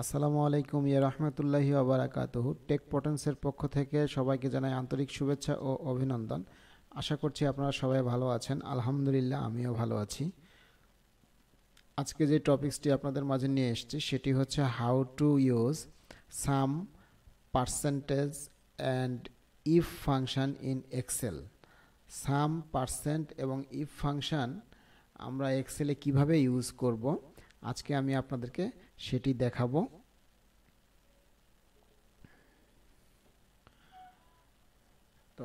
আসসালামু আলাইকুম ইয়া রাহমাতুল্লাহি ওয়া বারাকাতুহু। টেক পটেন্সের পক্ষ থেকে সবাইকে জানাই আন্তরিক শুভেচ্ছা ও অভিনন্দন। আশা করছি আপনারা সবাই ভালো আছেন। আলহামদুলিল্লাহ, আমিও ভালো আছি। আজকে যে টপিকসটি আপনাদের মাঝে নিয়ে এসেছি সেটি হচ্ছে how to use sum, percentage and if function in Excel. Sum, percent এবং ইফ ফাংশন আমরা এক্সেলে কিভাবে ইউজ করব আজকে আমি আপনাদেরকে সেটি দেখাবো। তো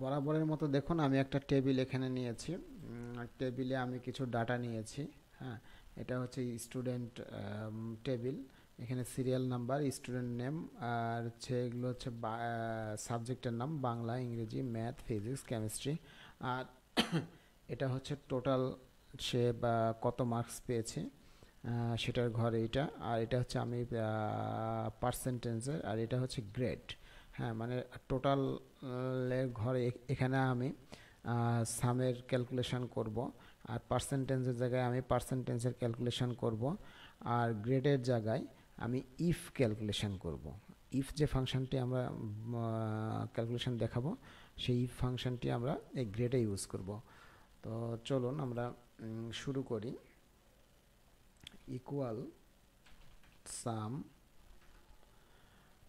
বরাবরের মতো দেখুন, আমি একটা টেবিল এখানে নিয়েছি। টেবিলে আমি কিছু ডাটা নিয়েছি। হ্যাঁ, এটা হচ্ছে স্টুডেন্ট টেবিল। এখানে সিরিয়াল নাম্বার, স্টুডেন্ট নেম, আর হচ্ছে এগুলো হচ্ছে সাবজেক্টের নাম বাংলা, ইংরেজি, ম্যাথ, ফিজিক্স, কেমিস্ট্রি। আর এটা হচ্ছে টোটাল সে বা কত মার্কস পেয়েছে সেটার ঘর এটা। আর এটা হচ্ছে আমি পার্সেন্টেজের, আর এটা হচ্ছে গ্রেড। হ্যাঁ, মানে টোটাল ঘরে এখানে আমি সামের ক্যালকুলেশন করব, আর পার্সেন্টেজের জায়গায় আমি পার্সেন্টেজের ক্যালকুলেশন করব, আর গ্রেডের জায়গায় আমি ইফ ক্যালকুলেশন করব। ইফ যে ফাংশনটি আমরা ক্যালকুলেশন দেখাবো সেই ইফ ফাংশনটি আমরা এই গ্রেডে ইউজ করব। তো চলুন আমরা শুরু করি। Equal sum.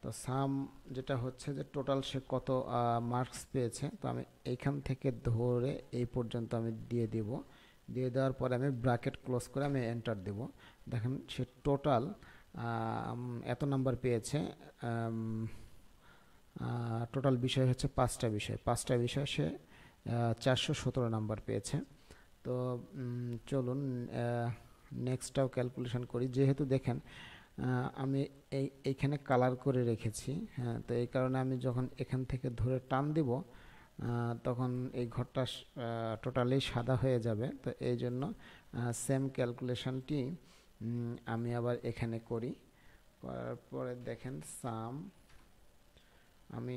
তো সাম যেটা হচ্ছে যে টোটাল সে কত মার্কস পেয়েছে। তো আমি এইখান থেকে ধরে এই পর্যন্ত আমি দিয়ে দেব। দিয়ে দেওয়ার পরে আমি ব্র্যাকেট ক্লোজ করে আমি এন্টার দেব। দেখেন সে টোটাল এত নাম্বার পেয়েছে। টোটাল বিষয় হচ্ছে পাঁচটা বিষয়। পাঁচটা বিষয় সে 417 নাম্বার পেয়েছে। তো চলুন নেক্সটটাও ক্যালকুলেশন করি। যেহেতু দেখেন আমি এইখানে কালার করে রেখেছি, হ্যাঁ, তো এই কারণে আমি যখন এখান থেকে ধরে টান দেব তখন এই ঘরটা টোটালি সাদা হয়ে যাবে। তো এই জন্য সেম ক্যালকুলেশনটি আমি আবার এখানে করি। করার পরে দেখেন সাম, আমি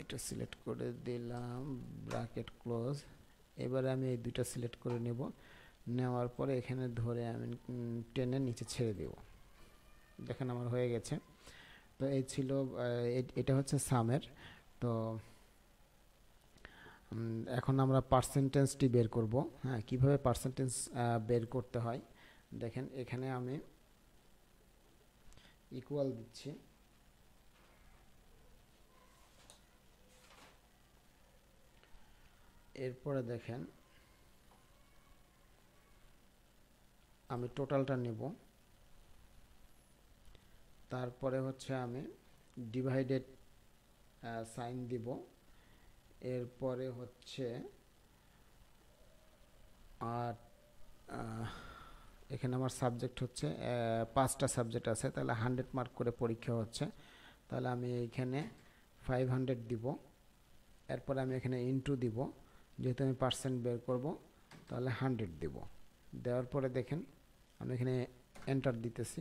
এটা সিলেক্ট করে দিলাম, ব্র্যাকেট ক্লোজ। এবারে আমি এই দুইটা সিলেক্ট করে নেব। নেওয়ার পরে এখানে ধরে আমি টেনে নিচে ছেড়ে দেব। দেখেন আমার হয়ে গেছে। তো এই ছিল, এটা হচ্ছে সামের। তো এখন আমরা পার্সেন্টেজটি বের করব। হ্যাঁ, কীভাবে পার্সেন্টেজ বের করতে হয় দেখেন। এখানে আমি ইকুয়াল দিচ্ছি। এরপরে দেখেন আমি টোটালটা নেব। তারপরে হচ্ছে আমি ডিভাইডেড সাইন দিব। এরপরে হচ্ছে আর এখানে আমার সাবজেক্ট হচ্ছে 5টা সাবজেক্ট আছে, তাহলে 100 মার্ক করে পরীক্ষা হচ্ছে, তাহলে আমি এইখানে 500 দিব। এরপরে আমি এখানে ইনটু দিব, যেহেতু আমি পার্সেন্ট বের করব তাহলে 100 দেব। দেওয়ার পরে দেখেন আমি এখানে এন্টার দিতেছি,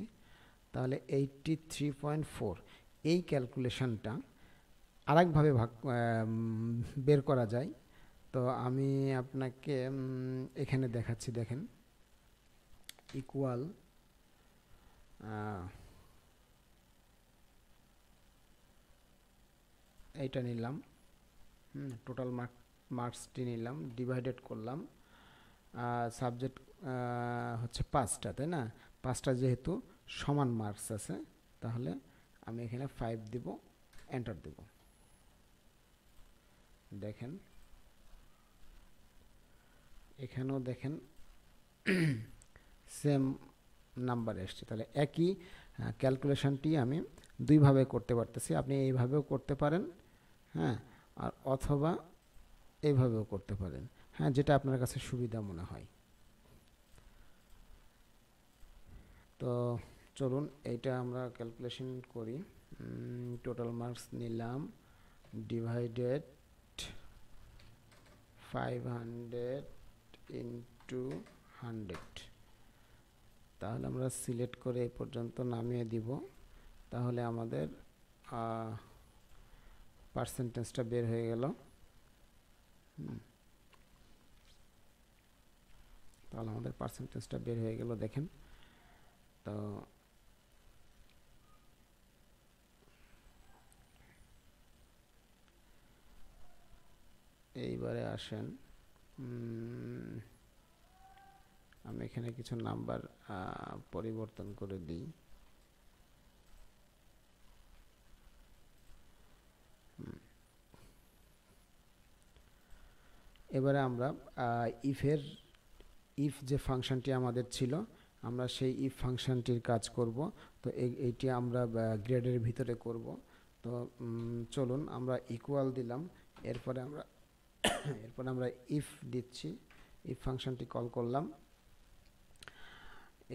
তাহলে 83.4। এই ক্যালকুলেশনটা আরেকভাবে ভাগ বের করা যায়। তো আমি আপনাকে এখানে দেখাচ্ছি। দেখেন ইকুয়াল এইটা নিলাম, টোটাল মার্কসটি নিলাম, ডিভাইডেড করলাম। সাবজেক্ট হচ্ছে 5টা, তাই না? 5টা যেহেতু সমান মার্কস আছে, তাহলে আমি এখানে 5 দেব, এন্টার দেব। দেখেন এখানেও দেখেন সেম নাম্বার এসছে। তাহলে একই ক্যালকুলেশনটি আমি দুইভাবে করতে পারতেছি। আপনি এইভাবেও করতে পারেন, হ্যাঁ, আর অথবা এইভাবেও করতে পারেন, হ্যাঁ, যেটা আপনার কাছে সুবিধা মনে হয়। তো চলুন এইটা আমরা ক্যালকুলেশন করি। টোটাল মার্কস নিলাম, ডিভাইডেড 500 ইন্টু 100। তাহলে আমরা সিলেক্ট করে এই পর্যন্ত নামিয়ে দিব, তাহলে আমাদের পার্সেন্টেজটা বের হয়ে গেল। তাহলে আমাদের পার্সেন্টেজটা বের হয়ে গেল। দেখেন तो এইবারে আসেন আমি এখানে কিছু নাম্বার পরিবর্তন করে দিই এবারে আমরা ইফের ইফ যে ফাংশনটি আমাদের ছিল আমরা সেই ইফ ফাংশনটির কাজ করব তো এইটি আমরা গ্রেডের ভিতরে করব তো চলুন আমরা ইকুয়াল দিলাম এরপর আমরা if দিচ্ছি if ফাংশনটি কল করলাম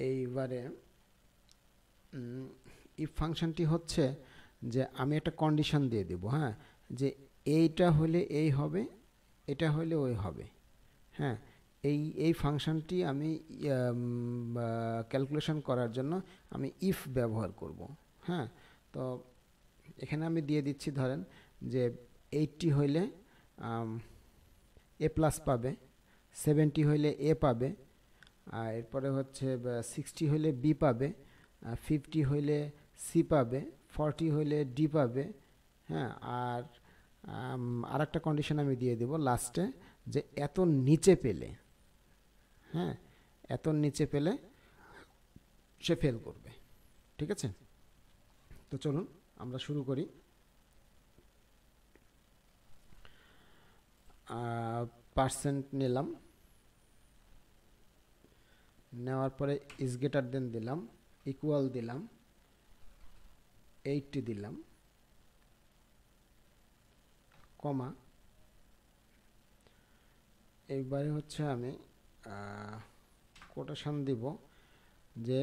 এইবারে if ফাংশনটি হচ্ছে যে আমি একটা কন্ডিশন দিয়ে দেব হ্যাঁ যে এইটা হলে এই হবে এটা হলে ওই হবে হ্যাঁ এই ফাংশনটি আমি ক্যালকুলেশন করার জন্য আমি if ব্যবহার করব হ্যাঁ তো এখানে আমি দিয়ে দিচ্ছি ধরেন যে 80 হলে a plus পাবে 70 হইলে a পাবে আর এরপরে হচ্ছে 60 হইলে b পাবে 50 হইলে c পাবে 40 হইলে d পাবে হ্যাঁ আর আরেকটা কন্ডিশন আমি দিয়ে দেব লাস্টে যে এত নিচে পেলে হ্যাঁ এত নিচে পেলে সে ফেল করবে ঠিক আছে তো চলুন আমরা শুরু করি percent নিলাম নেওয়ার পরে is greater than দিলাম equal দিলাম 80 দিলাম কমা এইবারে হচ্ছে আমি কোটেশন দিব যে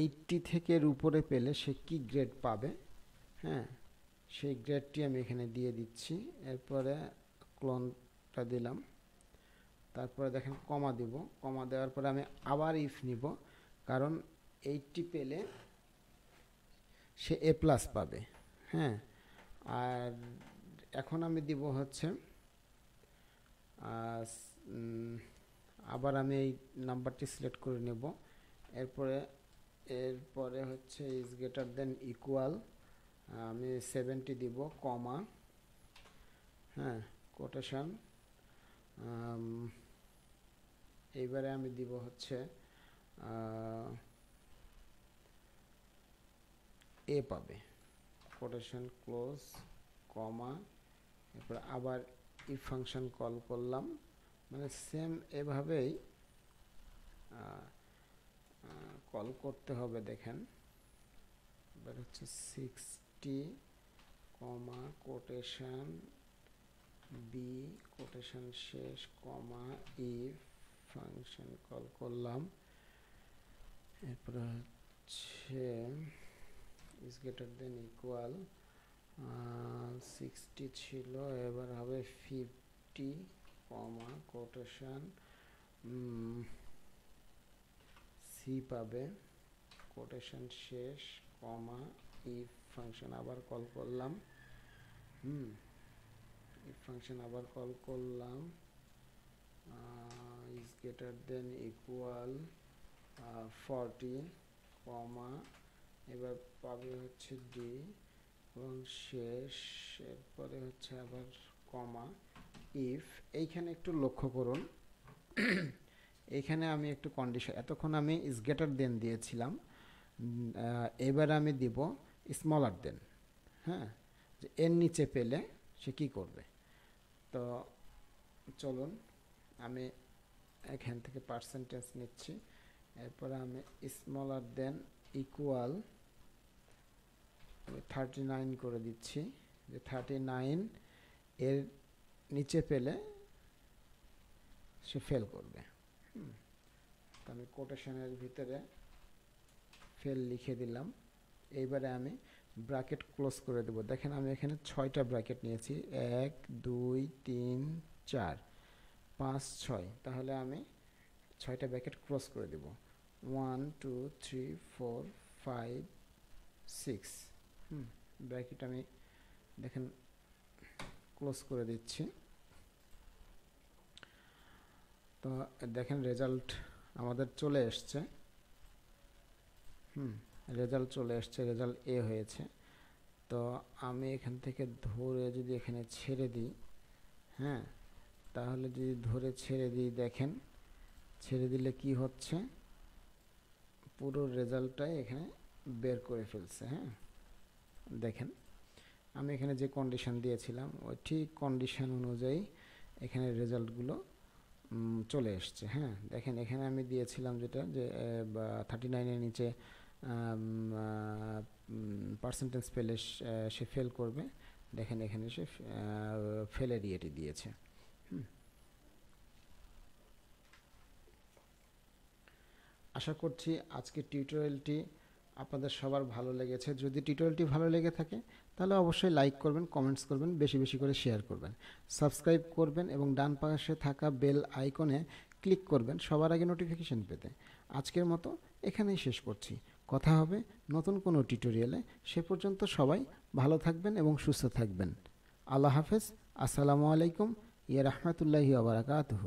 80 থেকে উপরে পেলে সে কি গ্রেড পাবে হ্যাঁ সেই গ্রেডটি আমি এখানে দিয়ে দিচ্ছি এরপরে ক্লোনটা দিলাম তারপরে দেখেন কমা দেব কমা দেওয়ার পরে আমি আবার ইফ নিব কারণ 80 পেলে সে a+ পাবে হ্যাঁ আর এখন আমি দিব হচ্ছে আবার আমি এই নাম্বারটি সিলেক্ট করে নেব এরপরে হচ্ছে is greater than equal আমি 70 দিব কমা হ্যাঁ কোটেশন এইবারে আমি দিব হচ্ছে a পাবে কোটেশন ক্লোজ কমা এরপর আবার if ফাংশন কল করলাম মানে সেম এভাবেই কল করতে হবে দেখেন এবার হচ্ছে 60 কমা কোটেশন b কোটেশন শেষ কমা if ফাংশন কল করলাম এরপর হচ্ছে is greater than equal 60 ছিল এবার হবে 50 কমা কোটেশন c পাবে কোটেশন শেষ কমা if ফাংশন আবার কল করলাম function আবার কল করলাম is greater than equal 40 comma এবার পাবে হচ্ছে d এবং শেষ এরপরে হচ্ছে আবার কমা if এইখানে একটু লক্ষ্য করুন এইখানে আমি একটু কন্ডিশন এতক্ষণ আমি is greater than দিয়েছিলাম এবার আমি দিব smaller than হ্যাঁ যে এর নিচে পেলে সে কি করবে তো চলুন আমি এখান থেকে পার্সেন্টেজ নিচ্ছি এরপর আমি স্মলার দেন ইকুয়াল 39 করে দিচ্ছি যে 39 এর নিচে পেলে সে ফেল করবে তো আমি কোটেশনের ভিতরে ফেল লিখে দিলাম এইবারে আমি ব্র্যাকেট ক্লোজ করে দেব দেখেন আমি এখানে 6টা ব্র্যাকেট নিয়েছি 1 2 3 4 5 6 তাহলে আমি 6টা ব্র্যাকেট ক্লোজ করে দেব 1 2 3 4 5 6 ব্র্যাকেট আমি দেখেন ক্লোজ করে দিচ্ছি তো দেখেন রেজাল্ট আমাদের চলে আসছে রেজাল্ট চলে আসছে, রেজাল্ট এ হয়েছে। তো আমি এখান থেকে ধরে যদি এখানে ছেড়ে দিই, হ্যাঁ, তাহলে যদি ধরে ছেড়ে দিই, দেখেন ছেড়ে দিলে কি হচ্ছে, পুরো রেজাল্টটাই এখানে বের করে ফেলছে। হ্যাঁ, দেখেন আমি এখানে যে কন্ডিশন দিয়েছিলাম ওই ঠিক কন্ডিশন অনুযায়ী এখানে রেজাল্টগুলো চলে এসছে। হ্যাঁ, দেখেন এখানে আমি দিয়েছিলাম যেটা যে 39-এর নিচে পার্সেন্টেজ পেলে সে ফেল করবে, দেখেন এখানে সে ফেলের ইয়েটি দিয়েছে। আশা করছি আজকের টিউটোরিয়ালটি আপনাদের সবার ভালো লেগেছে। যদি টিউটোরিয়ালটি ভালো লেগে থাকে তাহলে অবশ্যই লাইক করবেন, কমেন্টস করবেন, বেশি বেশি করে শেয়ার করবেন, সাবস্ক্রাইব করবেন এবং ডান পাশে থাকা বেল আইকনে ক্লিক করবেন সবার আগে নোটিফিকেশন পেতে। আজকের মতো এখানেই শেষ করছি। কথা হবে নতুন কোনো টিউটোরিয়ালে। সে পর্যন্ত সবাই ভালো থাকবেন এবং সুস্থ থাকবেন। আল্লাহ হাফেজ। আসসালামু আলাইকুম ইয়া রাহমাতুল্লাহি ওয়া বারাকাতুহু।